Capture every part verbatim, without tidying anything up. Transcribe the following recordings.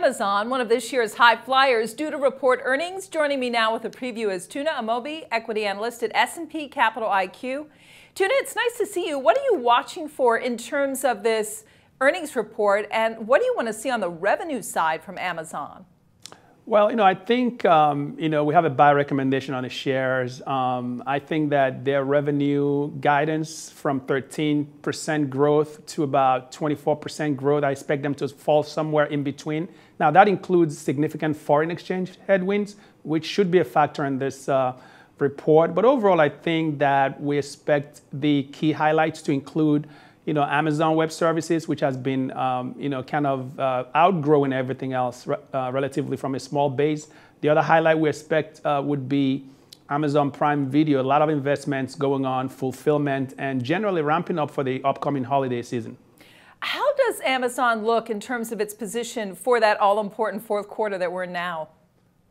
Amazon, one of this year's high flyers, due to report earnings. Joining me now with a preview is Tuna Amobi, equity analyst at S and P Capital I Q. Tuna, it's nice to see you. What are you watching for in terms of this earnings report, and what do you want to see on the revenue side from Amazon? Well, you know, I think, um, you know, we have a buy recommendation on the shares. Um, I think that their revenue guidance from thirteen percent growth to about twenty-four percent growth, I expect them to fall somewhere in between. Now, that includes significant foreign exchange headwinds, which should be a factor in this uh, report. But overall, I think that we expect the key highlights to include, you know, Amazon Web Services, which has been, um, you know, kind of uh, outgrowing everything else re uh, relatively from a small base. The other highlight we expect uh, would be Amazon Prime Video. A lot of investments going on, fulfillment, and generally ramping up for the upcoming holiday season. How does Amazon look in terms of its position for that all-important fourth quarter that we're in now?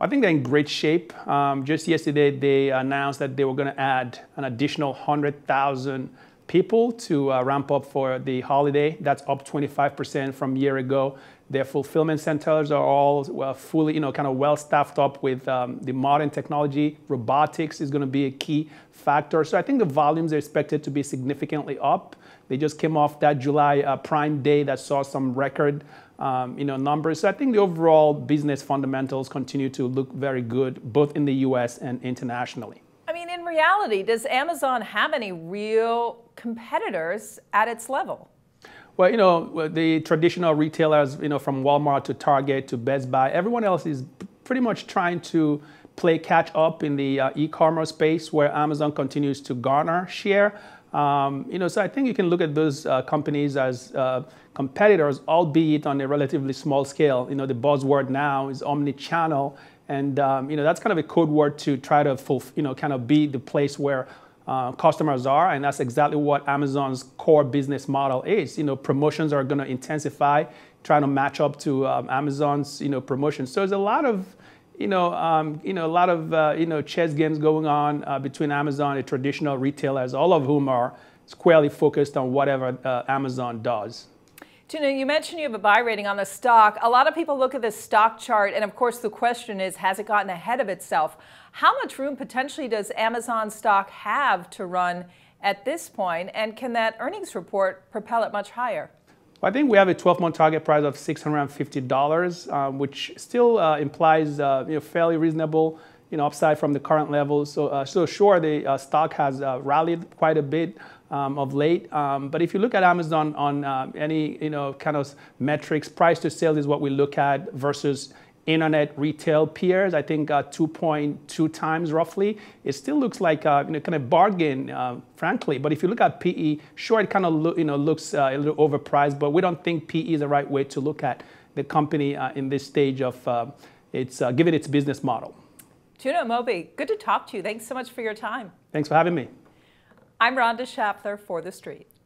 I think they're in great shape. Um, just yesterday, they announced that they were going to add an additional one hundred thousand people to uh, ramp up for the holiday. That's up twenty-five percent from a year ago. Their fulfillment centers are all well, fully, you know, kind of well staffed up with um, the modern technology. Robotics is going to be a key factor. So I think the volumes are expected to be significantly up. They just came off that July uh, Prime Day that saw some record, um, you know, numbers. So I think the overall business fundamentals continue to look very good, both in the U S and internationally. I mean, in reality, does Amazon have any real competitors at its level? Well, you know, the traditional retailers, you know, from Walmart to Target to Best Buy, everyone else is pretty much trying to play catch up in the uh, e-commerce space where Amazon continues to garner share. Um, you know, so I think you can look at those uh, companies as uh, competitors, albeit on a relatively small scale. You know, the buzzword now is omnichannel. And, um, you know, that's kind of a code word to try to, fulf you know, kind of be the place where uh, customers are. And that's exactly what Amazon's core business model is. You know, promotions are going to intensify, trying to match up to um, Amazon's, you know, promotions. So there's a lot of, you know, um, you know, a lot of, uh, you know, chess games going on uh, between Amazon and traditional retailers, all of whom are squarely focused on whatever uh, Amazon does. Tuna, you mentioned you have a buy rating on the stock. A lot of people look at this stock chart, and of course the question is, has it gotten ahead of itself? How much room potentially does Amazon stock have to run at this point, and can that earnings report propel it much higher? I think we have a twelve-month target price of six hundred fifty dollars, um, which still uh, implies uh, you know, fairly reasonable, you know, upside from the current levels. So, uh, so sure, the uh, stock has uh, rallied quite a bit Um, of late, um, but if you look at Amazon on uh, any, you know, kind of metrics, price to sales is what we look at versus internet retail peers. I think uh, two point two times roughly. It still looks like uh, you know, kind of bargain, uh, frankly. But if you look at P E, sure, it kind of lo you know looks uh, a little overpriced, but we don't think P E is the right way to look at the company uh, in this stage of uh, its uh, given its business model. Tuna Amobi, good to talk to you. Thanks so much for your time. Thanks for having me. I'm Rhonda Schaffler for The Street.